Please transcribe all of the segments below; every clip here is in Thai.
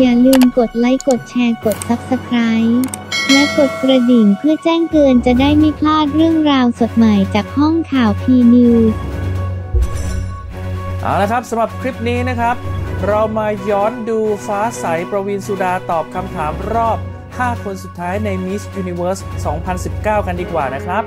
อย่าลืมกดไลค์กดแชร์กด Subscribe และกดกระดิ่งเพื่อแจ้งเตือนจะได้ไม่พลาดเรื่องราวสดใหม่จากห้องข่าว P News เอาละครับสำหรับคลิปนี้นะครับเรามาย้อนดูฟ้าใสประวีณสุดาตอบคำถามรอบ5 คนสุดท้ายใน Miss Universe 2019 กันดีกว่านะครับ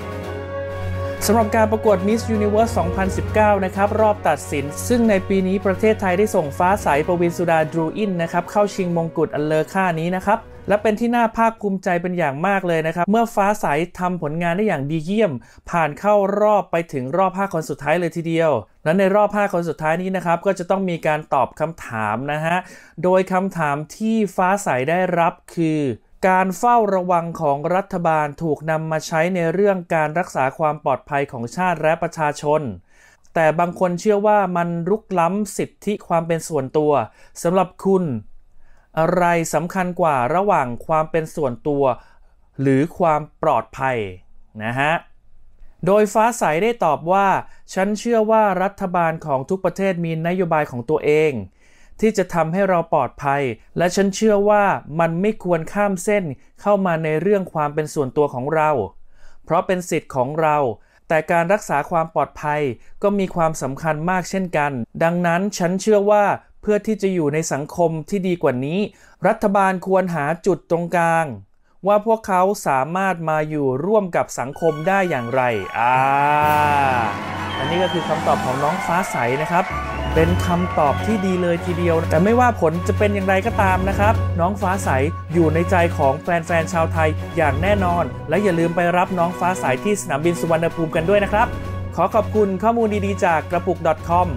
สำหรับการประกวด Miss Universe 2019 นะครับรอบตัดสินซึ่งในปีนี้ประเทศไทยได้ส่งฟ้าใสประวีณสุดาดรูอินนะครับเข้าชิงมงกุฎอันเลอค่านี้นะครับและเป็นที่น่าภาคภูมิใจเป็นอย่างมากเลยนะครับเมื่อฟ้าใสทำผลงานได้อย่างดีเยี่ยมผ่านเข้ารอบไปถึงรอบ5 คนสุดท้ายเลยทีเดียวและในรอบ5 คนสุดท้ายนี้นะครับก็จะต้องมีการตอบคำถามนะฮะโดยคำถามที่ฟ้าใสได้รับคือการเฝ้าระวังของรัฐบาลถูกนำมาใช้ในเรื่องการรักษาความปลอดภัยของชาติและประชาชนแต่บางคนเชื่อว่ามันรุกล้ำสิทธิความเป็นส่วนตัวสำหรับคุณอะไรสำคัญกว่าระหว่างความเป็นส่วนตัวหรือความปลอดภัยนะฮะโดยฟ้าใสได้ตอบว่าฉันเชื่อว่ารัฐบาลของทุกประเทศมีนโยบายของตัวเองที่จะทำให้เราปลอดภัยและฉันเชื่อว่ามันไม่ควรข้ามเส้นเข้ามาในเรื่องความเป็นส่วนตัวของเราเพราะเป็นสิทธิ์ของเราแต่การรักษาความปลอดภัยก็มีความสำคัญมากเช่นกันดังนั้นฉันเชื่อว่าเพื่อที่จะอยู่ในสังคมที่ดีกว่านี้รัฐบาลควรหาจุดตรงกลางว่าพวกเขาสามารถมาอยู่ร่วมกับสังคมได้อย่างไรอันนี้ก็คือคำตอบของน้องฟ้าใสนะครับเป็นคำตอบที่ดีเลยทีเดียวแต่ไม่ว่าผลจะเป็นอย่างไรก็ตามนะครับน้องฟ้าใสอยู่ในใจของแฟนๆชาวไทยอย่างแน่นอนและอย่าลืมไปรับน้องฟ้าใสที่สนามบินสุวรรณภูมิกันด้วยนะครับขอขอบคุณข้อมูลดีๆจากกระปุก .com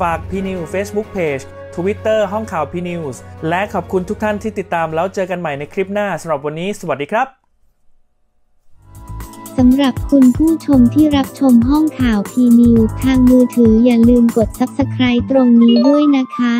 ฝาก P News Facebook Page Twitter ห้องข่าว P News และขอบคุณทุกท่านที่ติดตามแล้วเจอกันใหม่ในคลิปหน้าสำหรับวันนี้สวัสดีครับสำหรับคุณผู้ชมที่รับชมห้องข่าว P News ทางมือถืออย่าลืมกด Subscribe ตรงนี้ด้วยนะคะ